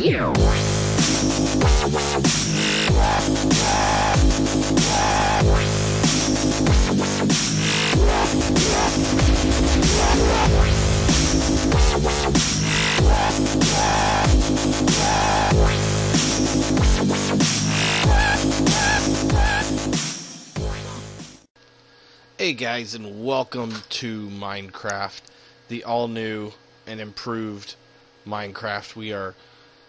you. Hey guys, and welcome to Minecraft, the all-new and improved Minecraft. We are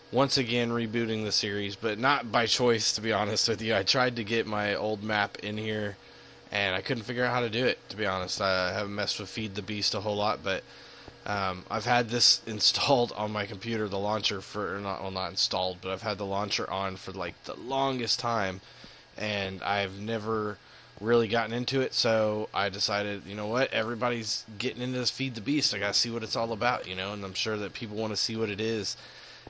once again rebooting the series, but not by choice, to be honest with you. I tried to get my old map in here, and I couldn't figure out how to do it, to be honest. I haven't messed with Feed the Beast a whole lot, but I've had this installed on my computer, the launcher, for, not installed, but I've had the launcher on for like the longest time, and I've never really gotten into it, so I decided, you know what, everybody's getting into this Feed the Beast, I gotta see what it's all about, you know, and I'm sure that people want to see what it is.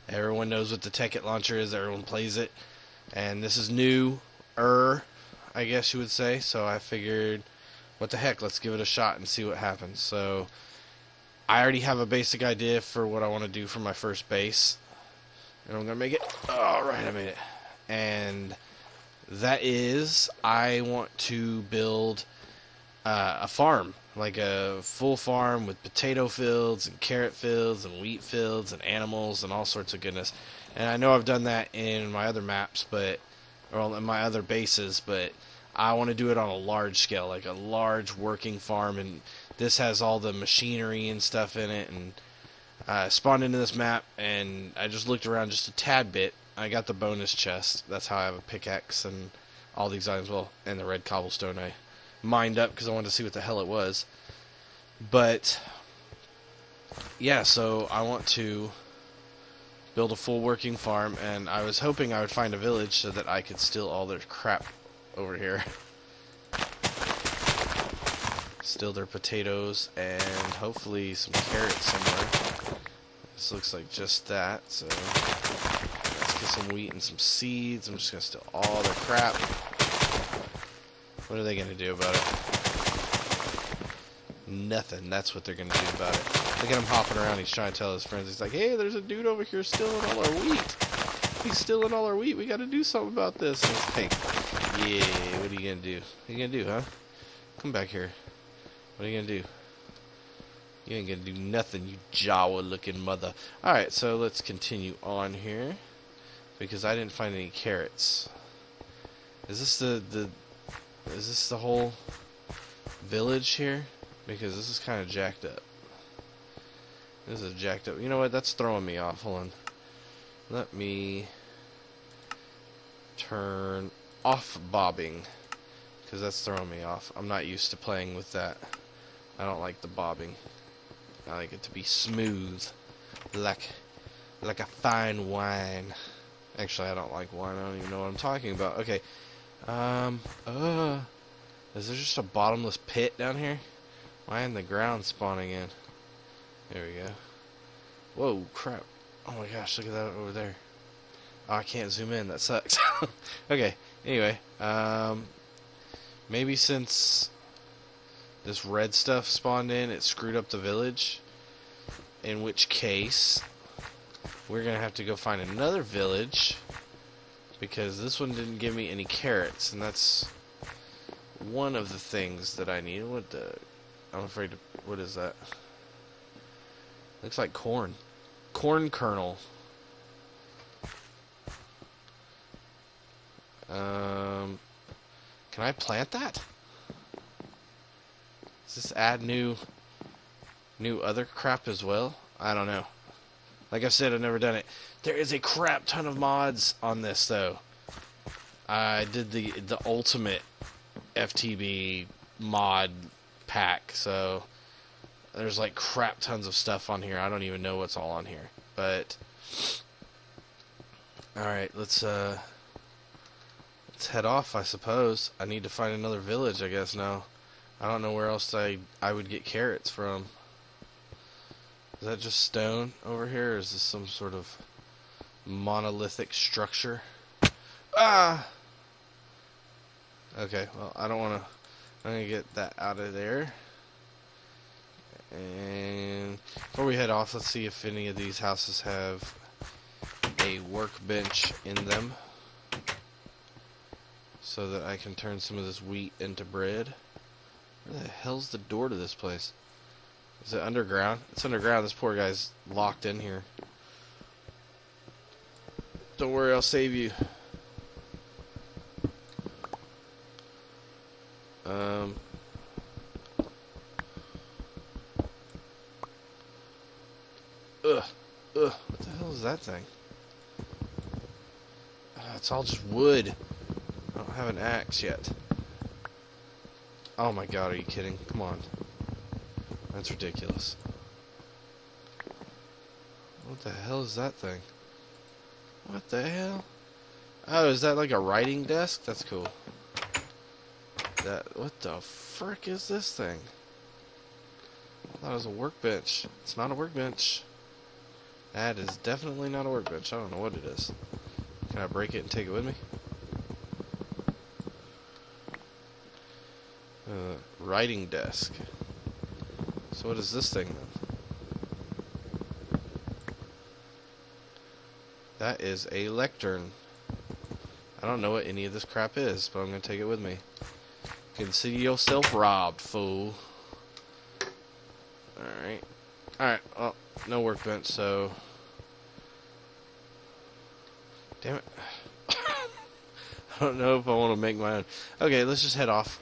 Everyone knows what the Tekkit Launcher is, everyone plays it, and this is new, I guess you would say, so I figured, what the heck, let's give it a shot and see what happens. So I already have a basic idea for what I want to do for my first base, and I'm gonna make it. Alright, I made it. And that is, I want to build a farm, like a full farm with potato fields and carrot fields and wheat fields and animals and all sorts of goodness. And I know I've done that in my other maps, but, or in my other bases, but I want to do it on a large scale, like a large working farm. And this has all the machinery and stuff in it. And I spawned into this map, and I just looked around just a tad bit. I got the bonus chest. That's how I have a pickaxe and all these items. Well, and the red cobblestone I mined up because I wanted to see what the hell it was. But yeah, so I want to build a full working farm, and I was hoping I would find a village so that I could steal all their crap over here. Steal their potatoes and hopefully some carrots somewhere. This looks like just that, so some wheat and some seeds. I'm just gonna steal all their crap. What are they gonna do about it? Nothing. That's what they're gonna do about it. Look at him hopping around. He's trying to tell his friends. He's like, hey, there's a dude over here stealing all our wheat. He's stealing all our wheat. We gotta do something about this. And it's pink. Yeah, what are you gonna do? What are you gonna do, huh? Come back here. What are you gonna do? You ain't gonna do nothing, you Jawa looking mother. Alright, so let's continue on here, because I didn't find any carrots. Is this the whole village here? Because this is kind of jacked up. This is jacked up. You know what? That's throwing me off. Hold on. Let me turn off bobbing, because that's throwing me off. I'm not used to playing with that. I don't like the bobbing. I like it to be smooth, like a fine wine. Actually, I don't like wine. I don't even know what I'm talking about. Okay. Is there just a bottomless pit down here? Why isn't the ground spawning in? There we go. Whoa, crap. Oh my gosh, look at that over there. Oh, I can't zoom in. That sucks. Okay. Anyway, maybe since this red stuff spawned in, it screwed up the village. In which case, we're gonna have to go find another village, because this one didn't give me any carrots, and that's one of the things that I need. What the? I'm afraid to. What is that? Looks like corn. Corn kernel. Can I plant that? Does this add new other crap as well? I don't know. Like I said, I've never done it. There is a crap ton of mods on this, though. I did the ultimate FTB mod pack, so there's like crap tons of stuff on here. I don't even know what's all on here, but alright, let's head off, I suppose. I need to find another village, I guess, now. I don't know where else I would get carrots from. Is that just stone over here, or is this some sort of monolithic structure? Ah! Okay, well, I don't want to. I'm going to get that out of there. And before we head off, let's see if any of these houses have a workbench in them so that I can turn some of this wheat into bread. Where the hell's the door to this place? Is it underground? It's underground. This poor guy's locked in here. Don't worry, I'll save you. What the hell is that thing? It's all just wood. I don't have an axe yet. Oh my god, are you kidding? Come on. That's ridiculous. What the hell is that thing? What the hell? Oh, is that like a writing desk? That's cool. That, what the frick is this thing? I thought it was a workbench. It's not a workbench. That is definitely not a workbench. I don't know what it is. Can I break it and take it with me? Writing desk. So what is this thing then? That is a lectern. I don't know what any of this crap is, but I'm going to take it with me. Consider yourself robbed, fool. Alright. Alright, well, no workbench, so... Damn it. I don't know if I want to make my own. Okay, let's just head off.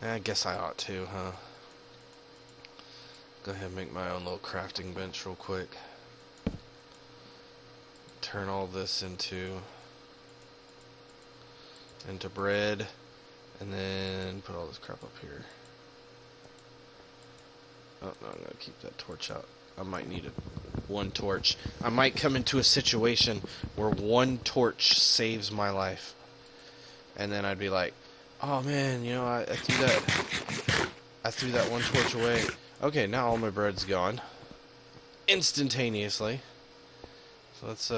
I guess I ought to, huh? Go ahead and make my own little crafting bench real quick. Turn all this into bread. And then put all this crap up here. Oh, no, I'm going to keep that torch out. I might need one torch. I might come into a situation where one torch saves my life. And then I'd be like, oh, man, you know, I threw that one torch away. Okay, now all my bread's gone. Instantaneously. So let's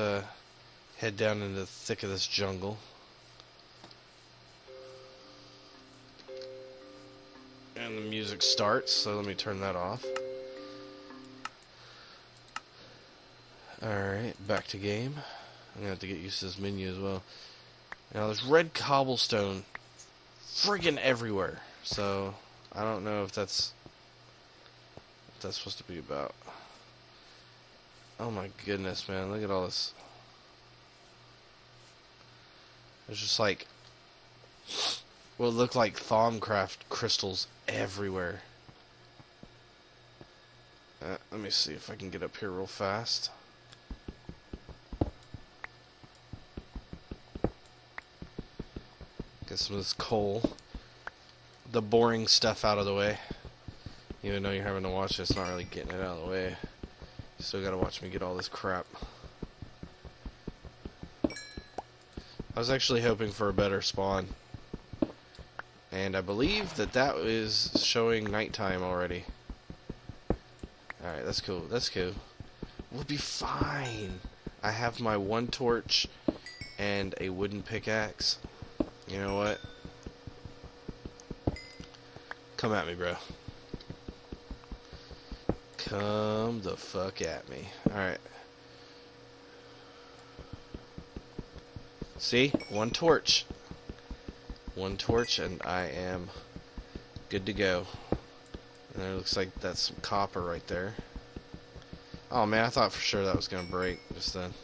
head down into the thick of this jungle. And the music starts, so let me turn that off. Alright, back to game. I'm gonna have to get used to this menu as well. Now, there's red cobblestone friggin' everywhere, so I don't know if that's what that's supposed to be about. Oh my goodness, man, look at all this. It's just like will look like Thaumcraft crystals everywhere. Let me see if I can get up here real fast. Get some of this coal. The boring stuff out of the way. Even though you're having to watch this, not really getting it out of the way. You still gotta watch me get all this crap. I was actually hoping for a better spawn. And I believe that is showing nighttime already. Alright, that's cool. That's cool. We'll be fine. I have my one torch and a wooden pickaxe. You know what? Come at me, bro. Come the fuck at me. Alright. See? One torch. One torch and I am good to go. And it looks like that's some copper right there. Oh man, I thought for sure that was gonna break just then.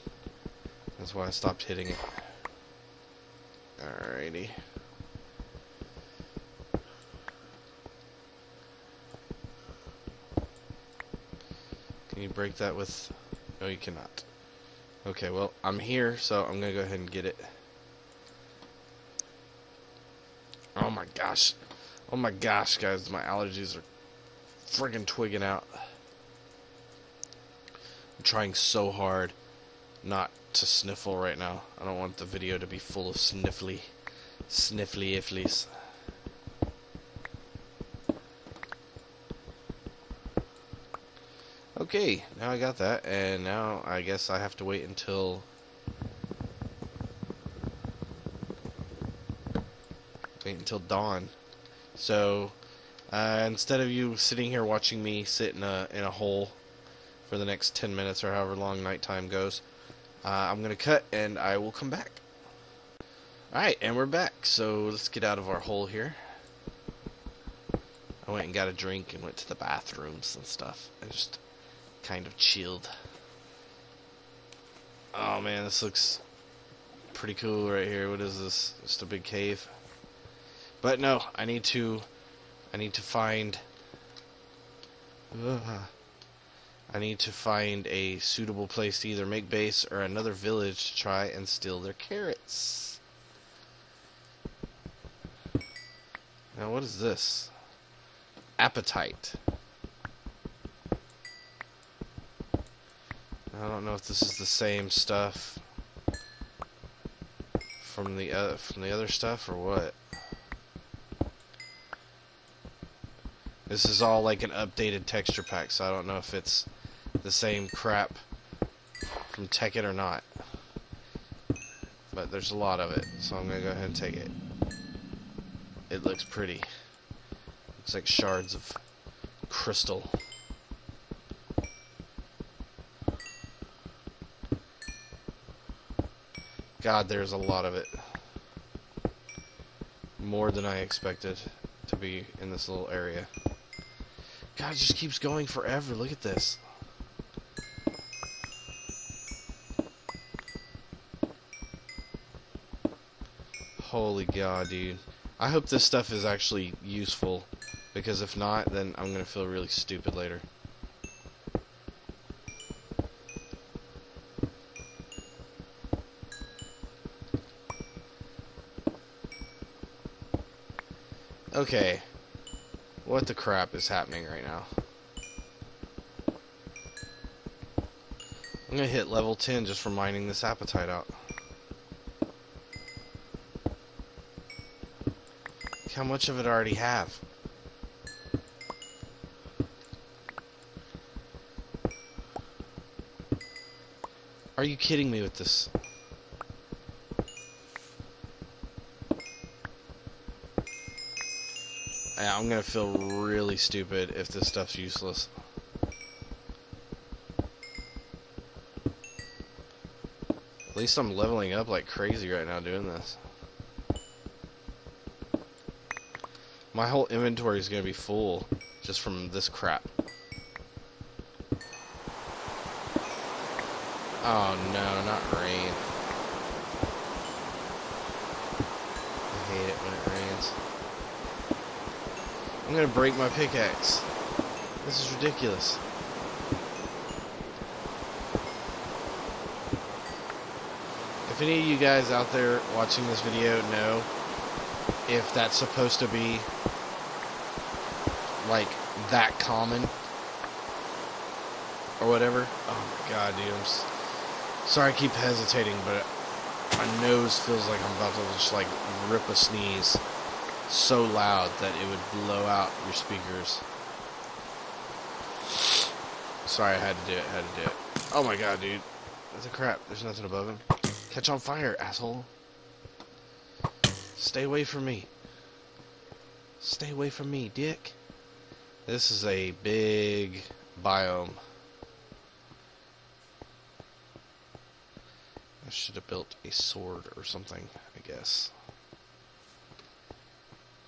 That's why I stopped hitting it. Alrighty. Can you break that with? No, you cannot. Okay, well, I'm here, so I'm gonna go ahead and get it. Oh my gosh. Oh my gosh, guys. My allergies are friggin' twigging out. I'm trying so hard not to sniffle right now. I don't want the video to be full of sniffly-ifflies. Okay, now I got that, and now I guess I have to wait until... dawn. So instead of you sitting here watching me sit in a hole for the next 10 minutes or however long nighttime goes, I'm going to cut and I will come back. Alright, and we're back. So let's get out of our hole here. I went and got a drink and went to the bathrooms and stuff. I just kind of chilled. Oh man, this looks pretty cool right here. What is this? Just a big cave. But no, I need to find a suitable place to either make base or another village to try and steal their carrots. Now what is this? Appetite. I don't know if this is the same stuff from the other stuff or what. This is all like an updated texture pack, so I don't know if it's the same crap from Tekkit or not. But there's a lot of it, so I'm gonna go ahead and take it. It looks pretty. Looks like shards of crystal. God, there's a lot of it. More than I expected to be in this little area. God, it just keeps going forever. Look at this. Holy God, dude. I hope this stuff is actually useful, because if not, then I'm going to feel really stupid later. Okay, what the crap is happening right now? I'm gonna hit level 10 just for mining this appetite out. Look how much of it I already have. Are you kidding me with this? I'm gonna feel really stupid if this stuff's useless. At least I'm leveling up like crazy right now doing this. My whole inventory is gonna be full just from this crap. Oh no, not rain. I hate it when it rains. I'm gonna break my pickaxe. This is ridiculous. If any of you guys out there watching this video know if that's supposed to be like that common or whatever. Oh my God, dude. I'm sorry I keep hesitating, but my nose feels like I'm about to just like rip a sneeze. So loud that it would blow out your speakers. Sorry, I had to do it. Oh my God, dude. That's a crap. There's nothing above him. Catch on fire, asshole. Stay away from me. Stay away from me, dick. This is a big biome. I should have built a sword or something, I guess.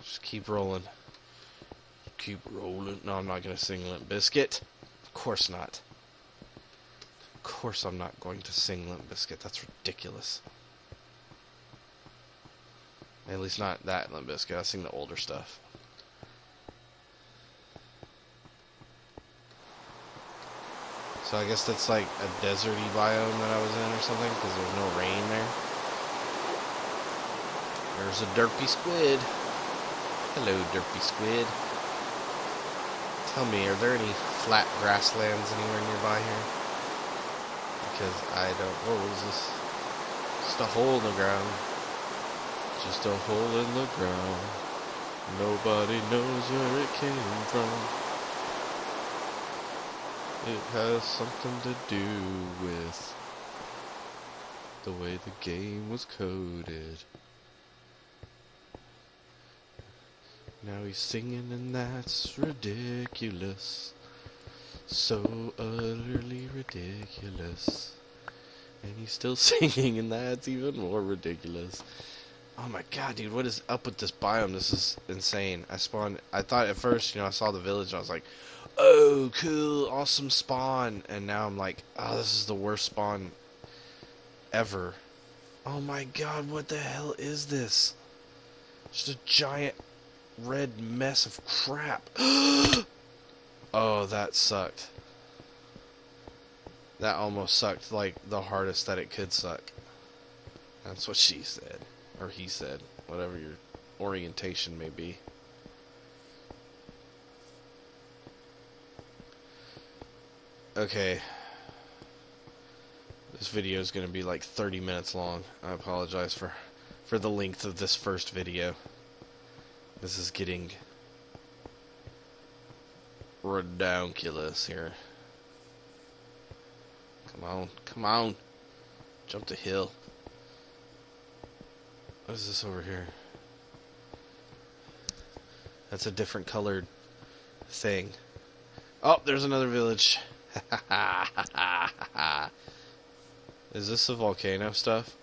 Just keep rolling. Keep rolling. No, I'm not going to sing Limp Bizkit. Of course not. Of course I'm not going to sing Limp Bizkit. That's ridiculous. At least not that Limp Bizkit. I sing the older stuff. So I guess that's like a deserty biome that I was in or something, because there's no rain there. There's a derpy squid. Hello, derpy squid. Tell me, are there any flat grasslands anywhere nearby here? Because I don't... What was this? Just a hole in the ground. Just a hole in the ground. Nobody knows where it came from. It has something to do with the way the game was coded. Now he's singing and that's ridiculous. So utterly ridiculous. And he's still singing, and that's even more ridiculous. Oh my god, dude, what is up with this biome? This is insane. I spawned, I thought at first, you know, I saw the village, and I was like, oh, cool, awesome spawn. And now I'm like, oh, this is the worst spawn ever. Oh my god, what the hell is this? Just a giant red mess of crap. Oh, that sucked. That almost sucked, like, the hardest that it could suck. That's what she said. Or he said. Whatever your orientation may be. Okay. This video is going to be like 30 minutes long. I apologize for the length of this first video. This is getting redonkulous here. Come on, come on. Jump the hill. What is this over here? That's a different colored thing. Oh, there's another village. Is this the volcano stuff?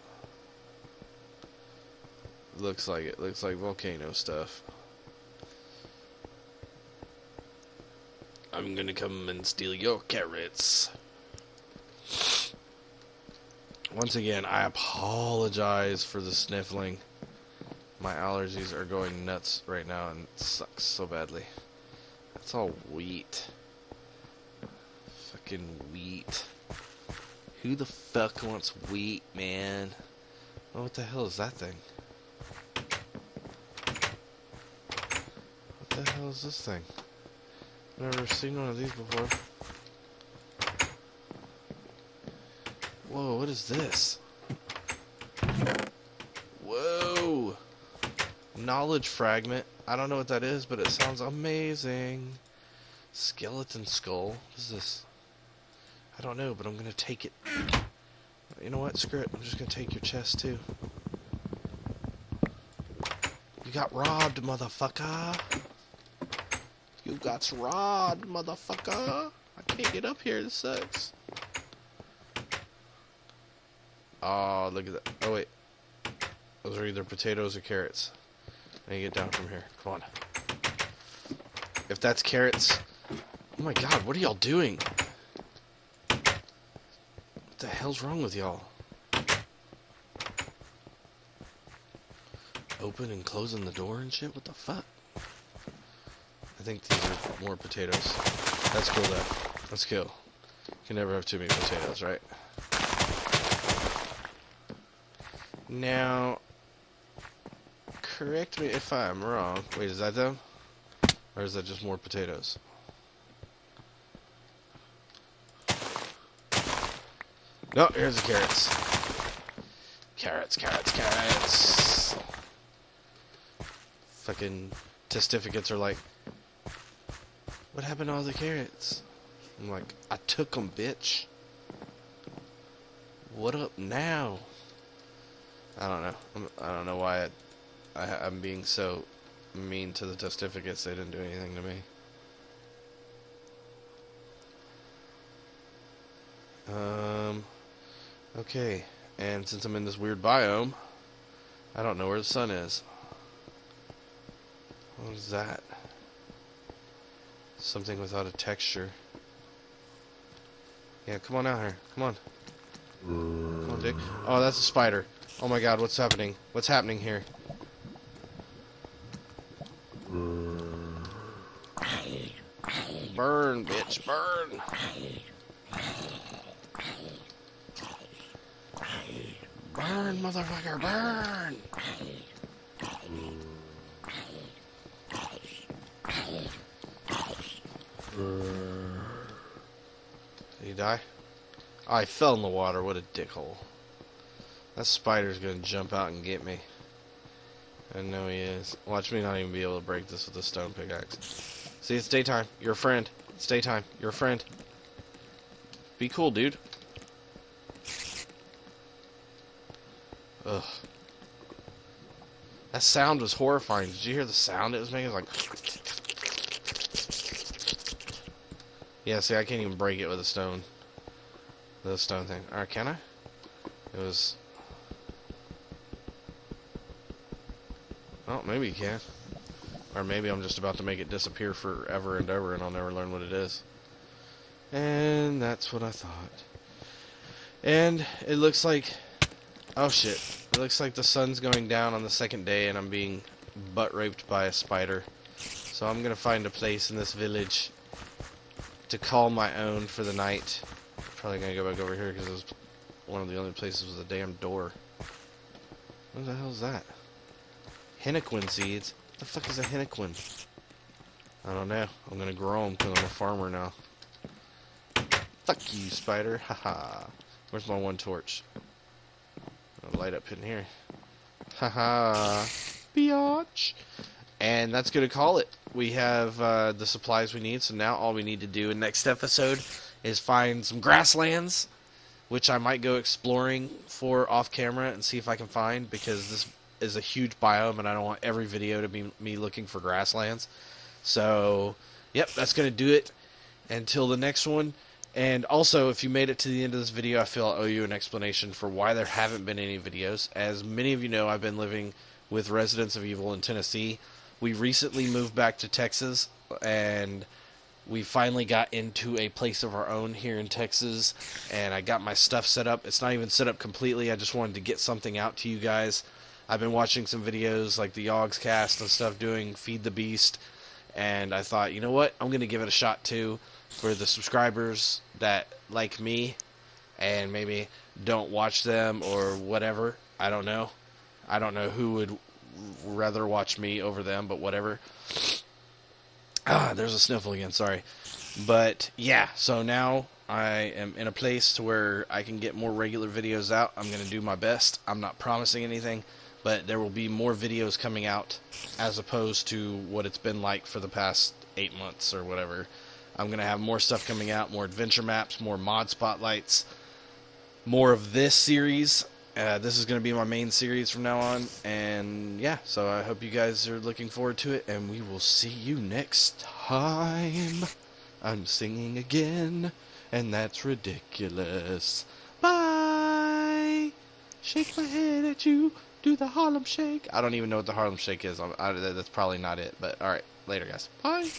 Looks like it. Looks like volcano stuff. I'm gonna come and steal your carrots. Once again, I apologize for the sniffling. My allergies are going nuts right now, and it sucks so badly. That's all wheat. Fucking wheat. Who the fuck wants wheat, man? Oh, what the hell is that thing? What the hell is this thing? I've never seen one of these before. Whoa, what is this? Whoa! Knowledge fragment. I don't know what that is, but it sounds amazing. Skeleton skull. What is this? I don't know, but I'm gonna take it. You know what? Screw it. I'm just gonna take your chest, too. You got robbed, motherfucker! You got robbed, motherfucker! I can't get up here. This sucks. Oh, look at that. Oh, wait. Those are either potatoes or carrots. Let me get down from here. Come on. If that's carrots... Oh my god, what are y'all doing? What the hell's wrong with y'all? Open and closing the door and shit? What the fuck? I think these are more potatoes. That's cool, though. Let's go. You can never have too many potatoes, right? Now, correct me if I'm wrong. Wait, is that them? Or is that just more potatoes? No, here's the carrots. Carrots, carrots, carrots. Fucking testificates are like, what happened to all the carrots? I'm like, I took them, bitch. What up now? I don't know. I don't know why I'm being so mean to the testificates. They didn't do anything to me. Okay. And since I'm in this weird biome, I don't know where the sun is. What is that? Something without a texture. Yeah, come on out here. Come on. Come on, Dick. Oh, that's a spider. Oh my god, what's happening? What's happening here? Burn, bitch, burn! Burn, motherfucker, burn! Did he die? Oh, he fell in the water, what a dickhole. That spider's gonna jump out and get me. I know he is. Watch me not even be able to break this with a stone pickaxe. See, it's daytime. You're a friend. It's daytime. You're a friend. Be cool, dude. Ugh. That sound was horrifying. Did you hear the sound it was making? It was like... Yeah, see, I can't even break it with a stone. The stone thing. Alright, can I? It was... Oh, maybe you can. Or maybe I'm just about to make it disappear forever and ever and I'll never learn what it is. And that's what I thought. And it looks like... Oh shit. It looks like the sun's going down on the second day and I'm being butt-raped by a spider. So I'm gonna find a place in this village to call my own for the night. Probably gonna go back over here because it was one of the only places with a damn door. What the hell is that? Henequen seeds? What the fuck is a henequen? I don't know. I'm gonna grow them because I'm a farmer now. Fuck you, spider. Haha. Where's my one torch? I'll light up in here. Haha. Biatch. And that's gonna call it. We have the supplies we need, so now all we need to do in next episode is find some grasslands, which I might go exploring for off camera and see if I can find, because this is a huge biome and I don't want every video to be me looking for grasslands. So yep, that's gonna do it until the next one. And also, if you made it to the end of this video, I feel I owe you an explanation for why there haven't been any videos. As many of you know, I've been living with Residents of Evil in Tennessee. We recently moved back to Texas and we finally got into a place of our own here in Texas, and I got my stuff set up. It's not even set up completely. I just wanted to get something out to you guys. I've been watching some videos like the Yogscast and stuff doing Feed the Beast, and I thought, you know what, I'm going to give it a shot too for the subscribers that like me and maybe don't watch them or whatever. I don't know. I don't know who would rather watch me over them, but whatever. Ah, there's a sniffle again, sorry. But yeah, so now I am in a place to where I can get more regular videos out. I'm going to do my best. I'm not promising anything, but there will be more videos coming out as opposed to what it's been like for the past 8 months or whatever. I'm going to have more stuff coming out, more adventure maps, more mod spotlights, more of this series. This is going to be my main series from now on, and yeah, so I hope you guys are looking forward to it, and we will see you next time. I'm singing again, and that's ridiculous. Bye! Shake my head at you, do the Harlem Shake. I don't even know what the Harlem Shake is. That's probably not it, but alright, later guys. Bye!